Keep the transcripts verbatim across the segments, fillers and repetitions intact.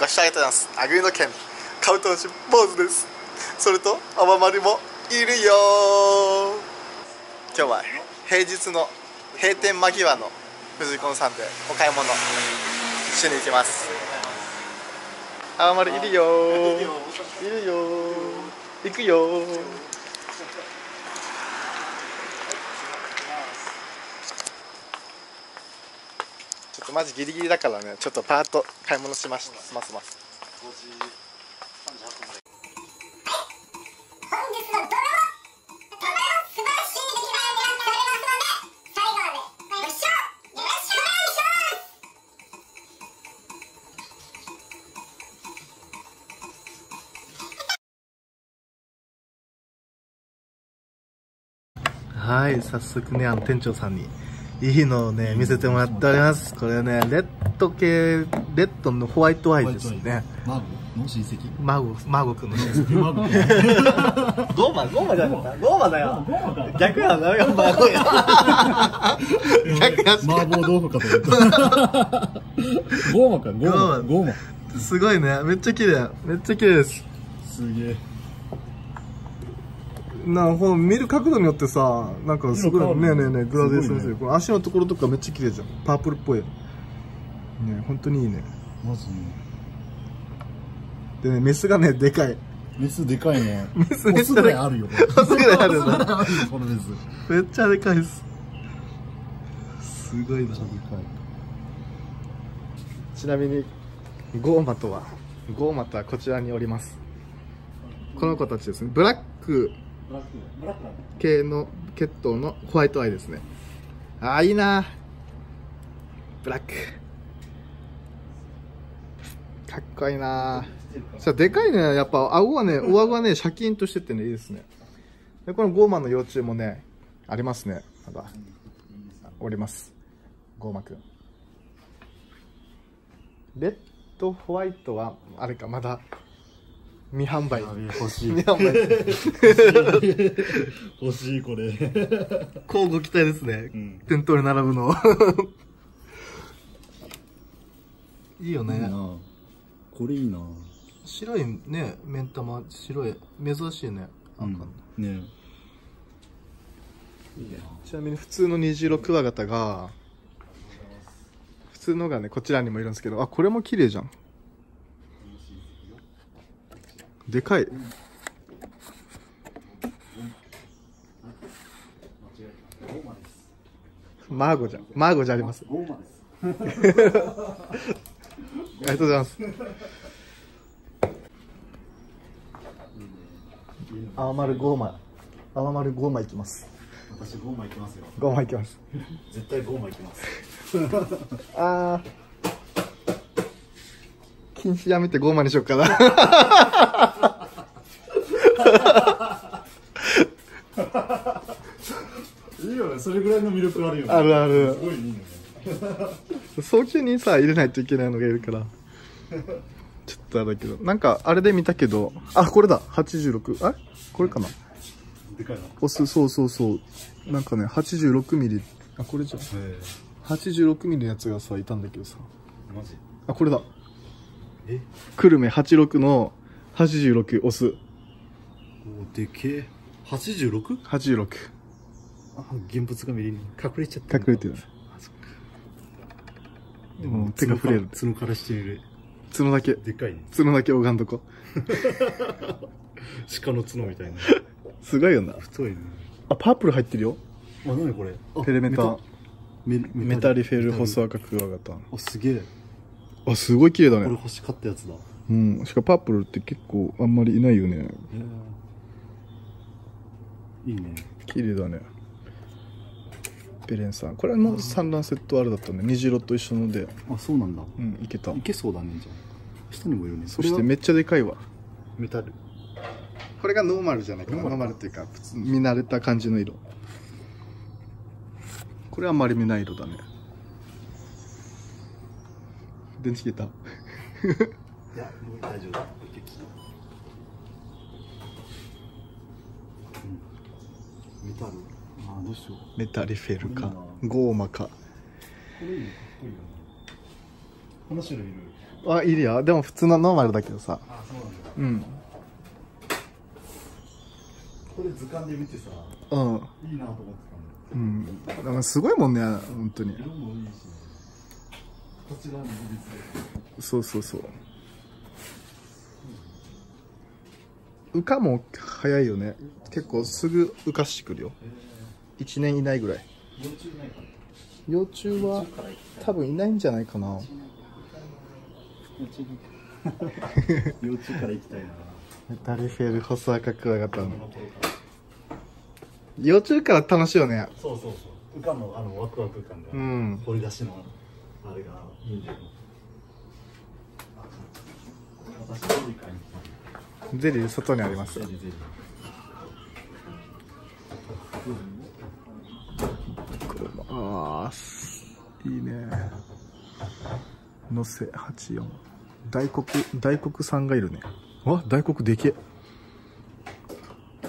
ご視聴ありがとうございます。あぐりの剣、カブトムシ坊主です。それと、アママルもいるよー。今日は平日の閉店間際のフジコンさんでお買い物一緒に行きます。アママルいるよー。いるよー。行くよー。ちょっとマジギリギリだからね、ちょっとパーッと買い物しました。すますます。はい、早速ね、あの店長さんにいいのをね、見せてもらっております。これね、レッド系、レッドのホワイトアイですね。マゴの親戚マゴ、マゴ君の親戚。マゴゴーマ、ゴーマじゃなかった。ゴーマだよ。逆やな、マゴや。逆や。麻婆豆腐かと思った。ゴーマか、ゴーマ、ゴーマ。すごいね、めっちゃ綺麗。めっちゃ綺麗です。すげえ。なんこの見る角度によってさ、なんかすごいねえねえねえグラデーションしてる、ね、この足のところとかめっちゃ綺麗じゃん、パープルっぽいね、本当にいいね。まずねでね、メスがねでかい、メスでかいね、メスめっちゃでかい、オスぐらいあるよ、オスぐらいあるよな、このメスめっちゃでかいです、すごいな。ちなみにゴーマとはゴーマとはこちらにおります。この子たちですね、ブラック系の血統のホワイトアイですね。ああいいな、ブラックかっこいいな。さあでかいね、やっぱ顎はね、お顎はねシャキンとしててね、いいですね。でこのゴーマの幼虫もねありますね、まだおります。ゴーマくんレッドホワイトはあれか、まだ未販売。欲しい。未販売。欲しい、これ。こうご期待ですね。うん、店頭に並ぶの。いいよね。いいな。これいいな。白いね、目ん玉、白い、珍しいね。うん、ね。いいね。ちなみに普通の虹色クワガタが。普通のがね、こちらにもいるんですけど、あ、これも綺麗じゃん。でかい。マーゴじゃん、マーゴじゃあります。ありがとうございます。アママルゴーマ、アママルゴーマいきます。私ゴーマいきますよ。ゴーマいきます。絶対ゴーマいきます。ああ。禁止やめてゴーマにしよっかな。いいよね、それぐらいの魅力あるよね。あるある。すごいいいね。早急にさ入れないといけないのがいるから。ちょっとあれだけど、なんかあれで見たけど、あこれだ、はちじゅうろく、あれこれかな。でかいな。おす、そうそうそう。なんかね、はちじゅうろくミリ、あこれじゃん。はちじゅうろくミリのやつがさいたんだけどさ。マジ？あこれだ。久留米はちじゅうろくのはちじゅうろくオス。おでけえ。はちじゅうろく？ はちじゅうろく。あ、現物が見れに隠れちゃった。隠れてる。あ、そっか。でも手が触れる。角からしてみる。角だけ。でかいね。角だけ拝んどこ。鹿の角みたいな。すごいよな。太いね。あ、パープル入ってるよ。あ、なにこれ。ペレメタ。メタリフェルホスアカクワガタ。あ、すげえ。あ、すごい綺麗だね。これ欲しかったやつだ。うん、しかもパープルって結構あんまりいないよね。いいね。綺麗だね。ベレンさん、これも産卵セットあれだったね。虹色と一緒ので。あ、そうなんだ。うん、いけた。いけそうだね、じゃあ。下にもいるね。そしてめっちゃでかいわ。メタル。これがノーマルじゃないかな。ノーマルっていうか、見慣れた感じの色。これはあんまり見ない色だね。電池切った。いや、もう大丈夫だ。メタル。あ、どうしよう。メタリフェルか、ゴーマか。これいいね。これいいよね。この種類いる。あ、いるよ。でも普通のノーマルだけどさ。あ、そうなんだ。うん。これ図鑑で見てさ、うん、いいなと思ってたんだけど、うん、だからすごいもんね、本当に。色もいいし、こちらの技術で。そうそうそう。羽化も早いよね。結構すぐ羽化してくるよ。えー、いちねん以内ぐらい。幼虫いないかな。幼虫は多分いないんじゃないかな。幼虫から行きたいな。メタリフェルホスアカクワガタの幼虫から楽しいよね。そうそうそう。うかのあのワクワク感が、うん、掘り出しのあれがいいんだよ。私ゼリー買いに来た。ゼリー外にあります。ゼリーゼリー。これもああいいね。のせはちじゅうよん。大黒大黒さんがいるね。わ、大黒でけえ。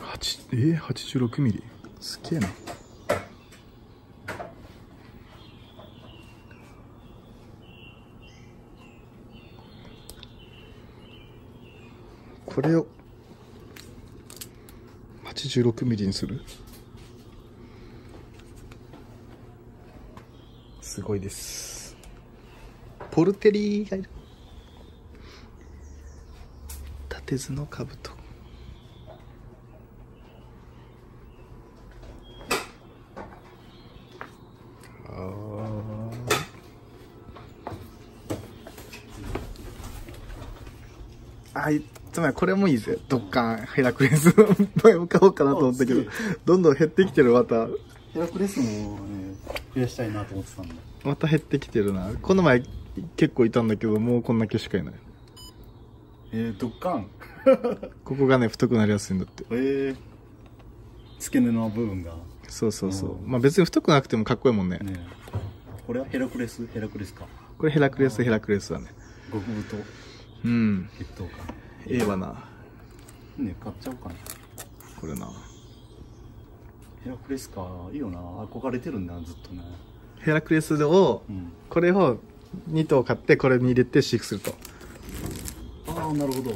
八え八十六ミリ。すげえな。これを八十六ミリにする。すごいです。ポルテリーがいる。手図の兜。ああ。あい、つまりこれもいいぜ。ドッカンヘラクレス。前向かおうかなと思ったけど、どんどん減ってきてるまた。ヘラクレスもね、増やしたいなと思ってたんだ。また減ってきてるな。この前結構いたんだけど、もうこんだけしかいない。えー、ドッカンここがね太くなりやすいんだって。えー、付け根の部分が。そうそうそう、うん、まあ別に太くなくてもかっこいいもん ね, ね。これはヘラクレスヘラクレスか。これヘラクレスヘラクレスだね。極太。うん、一等かええわな。ね、買っちゃおうかなこれな。ヘラクレスかいいよな。憧れてるんだずっとね。ヘラクレスを、うん、これをに頭買ってこれに入れて飼育すると。あ、なるほど。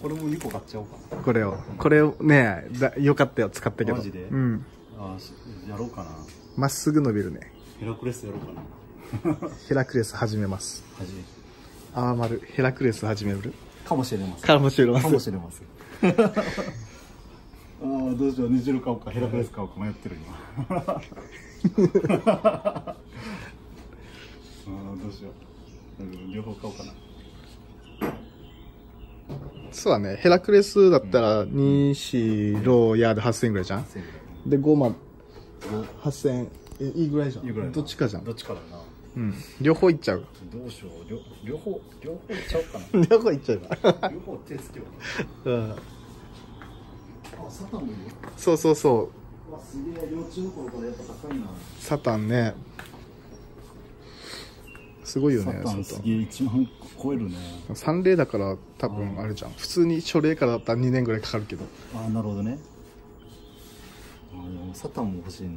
これもにこ買っちゃおうかな。これをこれをね、だよかったよ使ったけど。マジで。うん、あ、やろうかな。まっすぐ伸びるね。ヘラクレスやろうかな。ヘラクレス始めます。始めああ丸ヘラクレス始めるかもしれません。かもしれません。かもしれません。ああ、どうしよう。煮汁買おうかヘラクレス買おうか迷ってる今。ああ、どうしよう。両方買おうかな。そうだね、ヘラクレスだったらに、よん、ろく、やではっせんえんぐらいじゃん。でごまんはっせんえん、いいぐらいじゃん。どっちかじゃん。どっちかだな。うん、両方いっちゃう。どうしよう。両方両方いっちゃおうかな。両方いっちゃうか。両方手つけよう。うん、あ、サタンもいる。そうそうそう。すげえ、幼稚の頃からやっぱ高いなサタンね。すごいよね。サタンすげえいちまん超えるね。さん例だから多分あれじゃん。普通に初例からだったらにねんぐらいかかるけど。ああ、なるほどね。ああ、でもサタンも欲しいな。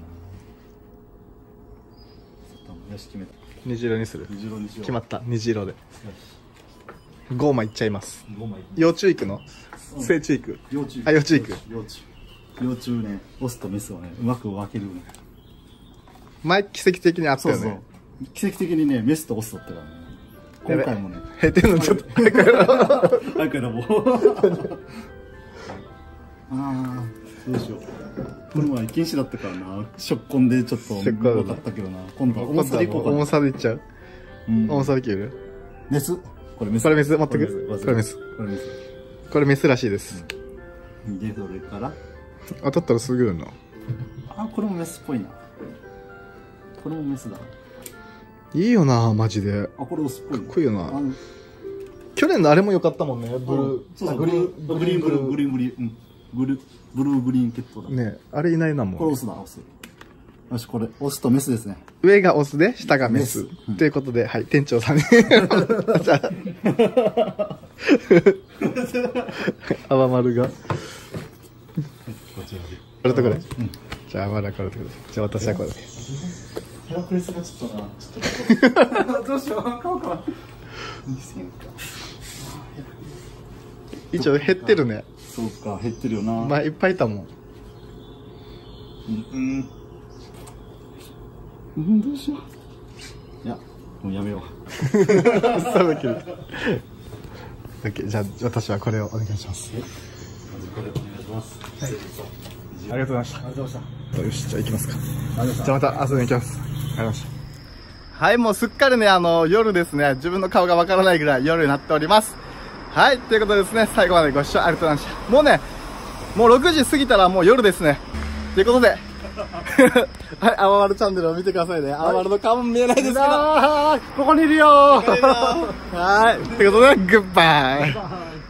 サタンもよし決めた。虹色にする。虹色にしよう。決まった。虹色でごまいっちゃいます。ごまい。幼虫いくの、うん、成虫いく。幼虫。あ、幼虫いく。幼虫幼虫ね、オスとメスをねうまく分ける、ね、前奇跡的にあったよね。そうそう、奇跡的にね、メスとオスだったからね。今回もね。減ってんのちょっと早く選ぼう。早く選ぼう。ああ、どうしよう。この前禁止だったからな。食コンでちょっと重かったけどな。今度は重さでいこうかな。重さでいっちゃう。うん、重さでいける。メス。これメス。これメス。持ってく。これメス。これメス。これメスらしいです。うん、で、どれから？当たったらすぐやるな。あ、これもメスっぽいな。これもメスだ。いいよなマジで。あ、これオスっぽい。かっこいいよな。去年のあれも良かったもんね。ブルー、そうそう、グリーンブルーブルーブリーブリーブルーブルーブリーンケットだね。あれいないなもん。これオスだ。オス。よし、これオスとメスですね。上がオスで下がメスということで、はい、店長さんにアワマルがこれとこれ。じゃあアワマルはこれとこれ。じゃあ私はこれ。ヘラクレスがちょっとな、ちょっとどうしよう、買おうかな。にせんか。一応減ってるね。そうか、減ってるよな。まあいっぱいいたもん。うんうん、どうしよう。いや、もうやめよう。そうだけど。OK、じゃあ私はこれをお願いします。まずこれお願いします。はい、ありがとうございました。ありがとうございました。よし、じゃあ行きますか。じゃあまた遊びに行きます。ありました。はい、もうすっかりね、あの、夜ですね、自分の顔がわからないぐらい夜になっております。はい、ということでですね、最後までご視聴ありがとうございました。もうね、もうろくじ過ぎたらもう夜ですね。ということで、はい、あわまるチャンネルを見てくださいね。あわまるの顔も見えないですけど、ここにいるよー。はい、ということで、グッバイ。